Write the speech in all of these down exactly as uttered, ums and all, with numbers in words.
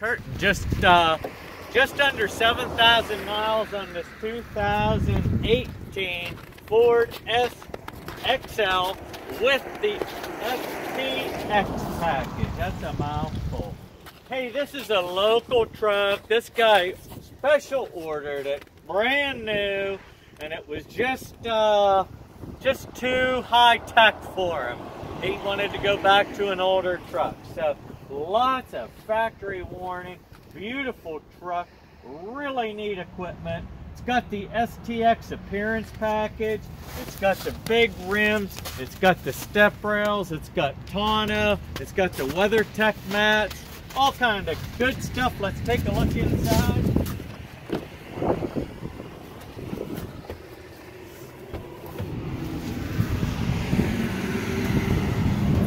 Kurt, just uh, just under seven thousand miles on this two thousand eighteen Ford F X L with the S T X package. That's a mouthful. Hey, this is a local truck. This guy special ordered it, brand new, and it was just uh, just too high tech for him. He wanted to go back to an older truck, so. Lots of factory warning, beautiful truck, really neat equipment. It's got the S T X appearance package, it's got the big rims, it's got the step rails, it's got tonneau, it's got the WeatherTech mats, all kind of good stuff. Let's take a look inside.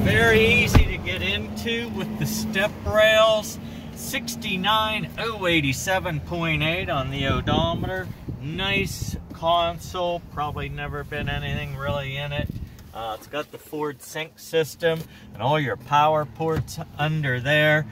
Very easy to get into with the step rails. Sixty-nine oh eighty-seven point eight on the odometer. Nice console, probably never been anything really in it. Uh, it's got the Ford Sync system and all your power ports under there.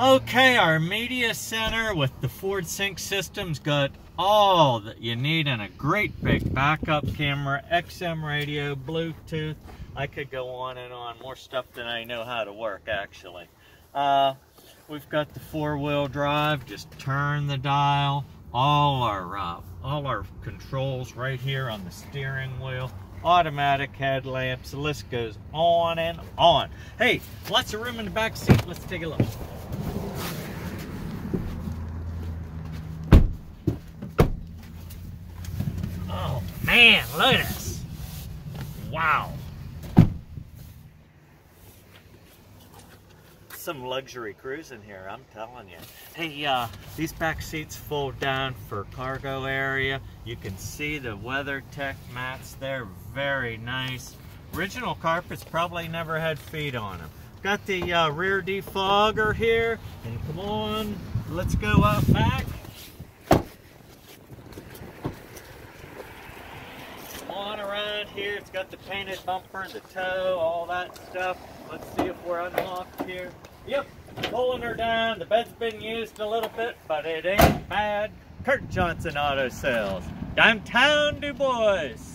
Okay, our media center with the Ford Sync system's got all that you need and a great big backup camera, X M radio, Bluetooth. I could go on and on, more stuff than I know how to work actually. Uh, we've got the four-wheel drive, just turn the dial, all our, uh, all our controls right here on the steering wheel, automatic headlamps, the list goes on and on. Hey, lots of room in the back seat, let's take a look. Oh man, look at this, wow. Some luxury cruising here, I'm telling you. Hey, uh, these back seats fold down for cargo area. You can see the WeatherTech mats there, very nice. Original carpets probably never had feet on them. Got the uh, rear defogger here, and come on, let's go up back. Come on around here, it's got the painted bumper, the tow, all that stuff. Let's see if we're unlocked here. Yep, pulling her down. The bed's been used a little bit, but it ain't bad. Kurt Johnson Auto Sales, downtown Du Bois.